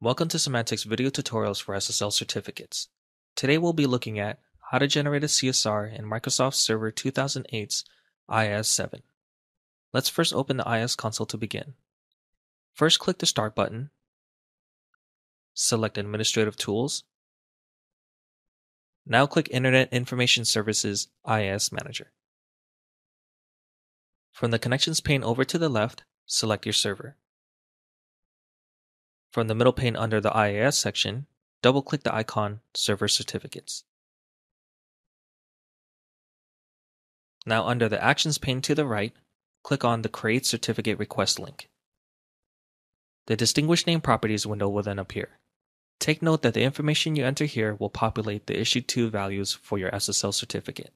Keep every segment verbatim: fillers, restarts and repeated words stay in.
Welcome to Symantec's video tutorials for S S L certificates. Today we'll be looking at how to generate a C S R in Microsoft Server two thousand eight's I I S seven. Let's first open the I I S console to begin. First, click the Start button, select Administrative Tools. Now click Internet Information Services I I S Manager. From the Connections pane over to the left, select your server. From the middle pane under the I I S section, double-click the icon Server Certificates. Now under the Actions pane to the right, click on the Create Certificate Request link. The Distinguished Name Properties window will then appear. Take note that the information you enter here will populate the Issue two values for your S S L certificate.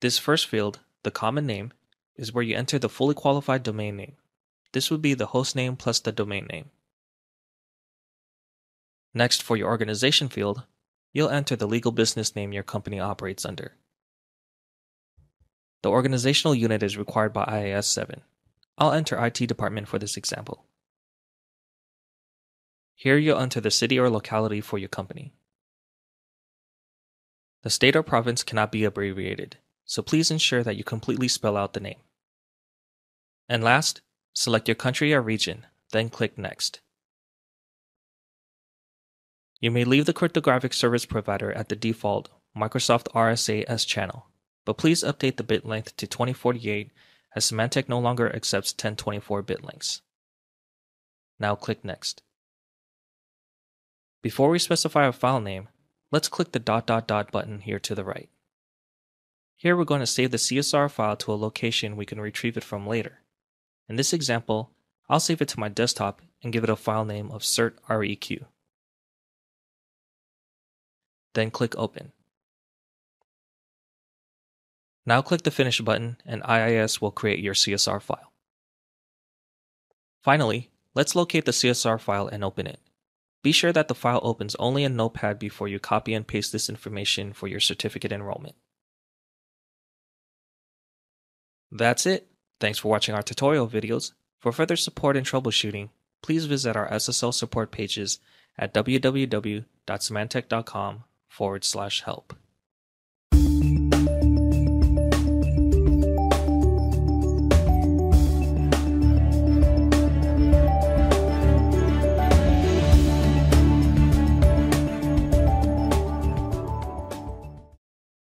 This first field, the Common Name, is where you enter the fully qualified domain name. This would be the host name plus the domain name. Next, for your organization field, you'll enter the legal business name your company operates under. The organizational unit is required by I I S seven. I'll enter I T department for this example. Here you'll enter the city or locality for your company. The state or province cannot be abbreviated, so please ensure that you completely spell out the name. And last, select your country or region, then click Next. You may leave the cryptographic service provider at the default Microsoft R S A SChannel, but please update the bit length to twenty forty-eight as Symantec no longer accepts ten twenty-four bit lengths. Now click Next. Before we specify a file name, let's click the dot dot dot button here to the right. Here we're going to save the C S R file to a location we can retrieve it from later. In this example, I'll save it to my desktop and give it a file name of cert req. Then click Open. Now click the Finish button and I I S will create your C S R file. Finally, let's locate the C S R file and open it. Be sure that the file opens only in Notepad before you copy and paste this information for your certificate enrollment. That's it. Thanks for watching our tutorial videos. For further support and troubleshooting, please visit our S S L support pages at w w w dot symantec dot com forward slash help.